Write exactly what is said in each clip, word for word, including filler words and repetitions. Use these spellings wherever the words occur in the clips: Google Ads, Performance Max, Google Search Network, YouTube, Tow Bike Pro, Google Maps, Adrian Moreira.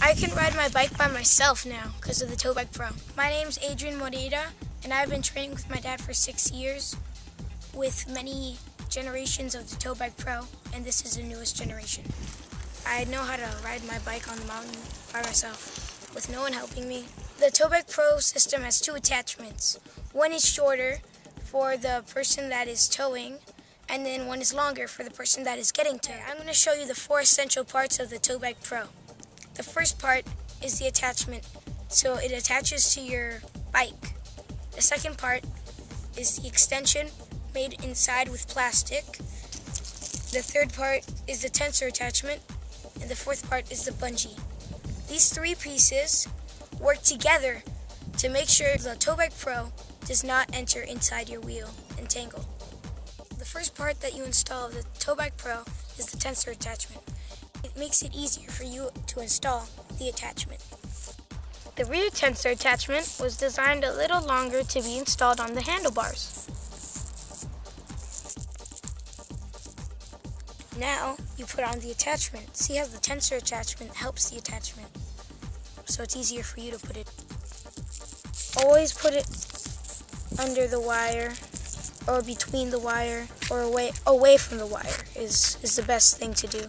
I can ride my bike by myself now because of the Tow Bike Pro. My name's Adrian Moreira, and I've been training with my dad for six years with many generations of the Tow Bike Pro, and this is the newest generation. I know how to ride my bike on the mountain by myself with no one helping me. The Tow Bike Pro system has two attachments. One is shorter for the person that is towing, and then one is longer for the person that is getting towed. I'm going to show you the four essential parts of the Tow Bike Pro. The first part is the attachment, so it attaches to your bike. The second part is the extension made inside with plastic. The third part is the tensor attachment, and the fourth part is the bungee. These three pieces work together to make sure the Tow Bike Pro does not enter inside your wheel and tangle. The first part that you install of the Tow Bike Pro is the tensor attachment. It makes it easier for you to install the attachment. The rear tensor attachment was designed a little longer to be installed on the handlebars. Now you put on the attachment. See how the tensor attachment helps the attachment, so it's easier for you to put it. Always put it under the wire or between the wire or away, away from the wire is, is the best thing to do.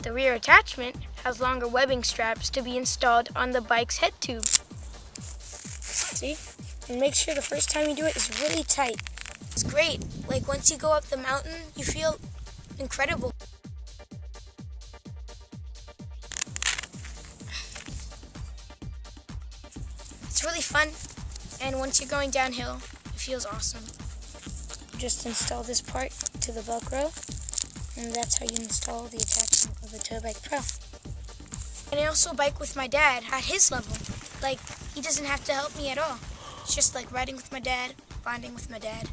The rear attachment has longer webbing straps to be installed on the bike's head tube. See? And make sure the first time you do it is really tight. It's great. Like, once you go up the mountain, you feel incredible. It's really fun, and once you're going downhill, it feels awesome. You just install this part to the Velcro, and that's how you install the attachment of the Tow Bike Pro. And I also bike with my dad at his level. Like, he doesn't have to help me at all. It's just like riding with my dad, bonding with my dad.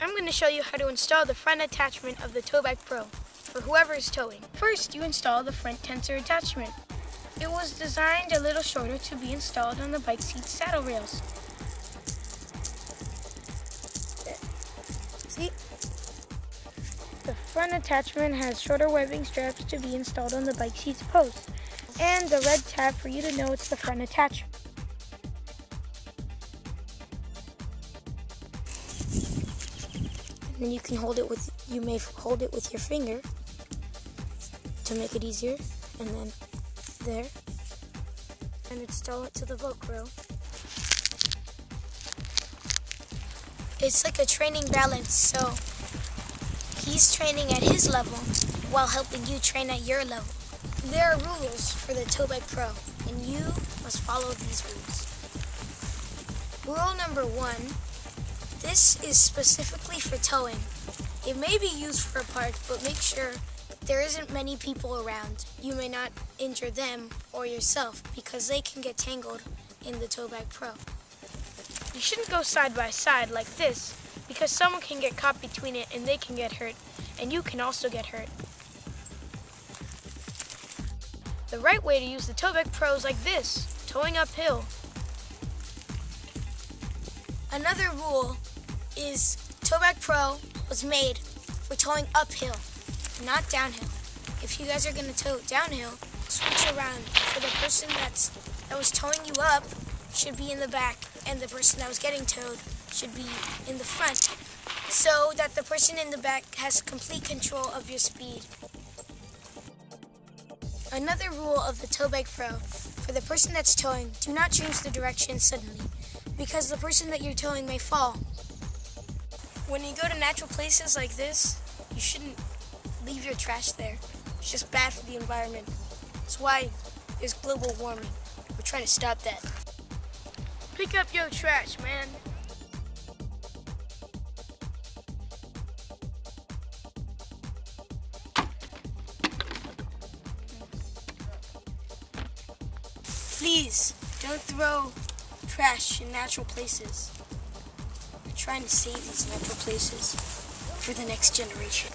I'm going to show you how to install the front attachment of the Tow Bike Pro for whoever is towing. First, you install the front tensor attachment. It was designed a little shorter to be installed on the bike seat saddle rails. See? The front attachment has shorter webbing straps to be installed on the bike seat's post, and the red tab for you to know it's the front attachment. And then you can hold it with, you may hold it with your finger to make it easier, and then there, and install it to the Velcro. It's like a training balance, so he's training at his level while helping you train at your level. There are rules for the Tow Bike Pro, and you must follow these rules. Rule number one, this is specifically for towing. It may be used for a park, but make sure there isn't many people around. You may not injure them or yourself because they can get tangled in the Tow Bike Pro. You shouldn't go side by side like this because someone can get caught between it and they can get hurt, and you can also get hurt. The right way to use the Tow Bike Pro is like this, towing uphill. Another rule is Tow Bike Pro was made for towing uphill, not downhill. If you guys are going to tow downhill, switch around, for the person that's, that was towing you up should be in the back, and the person that was getting towed should be in the front, so that the person in the back has complete control of your speed. Another rule of the Tow Bike Pro, for the person that's towing, do not change the direction suddenly, because the person that you're towing may fall. When you go to natural places like this, you shouldn't leave your trash there. It's just bad for the environment. That's why there's global warming. We're trying to stop that. Pick up your trash, man. Please, don't throw trash in natural places. We're trying to save these natural places for the next generation.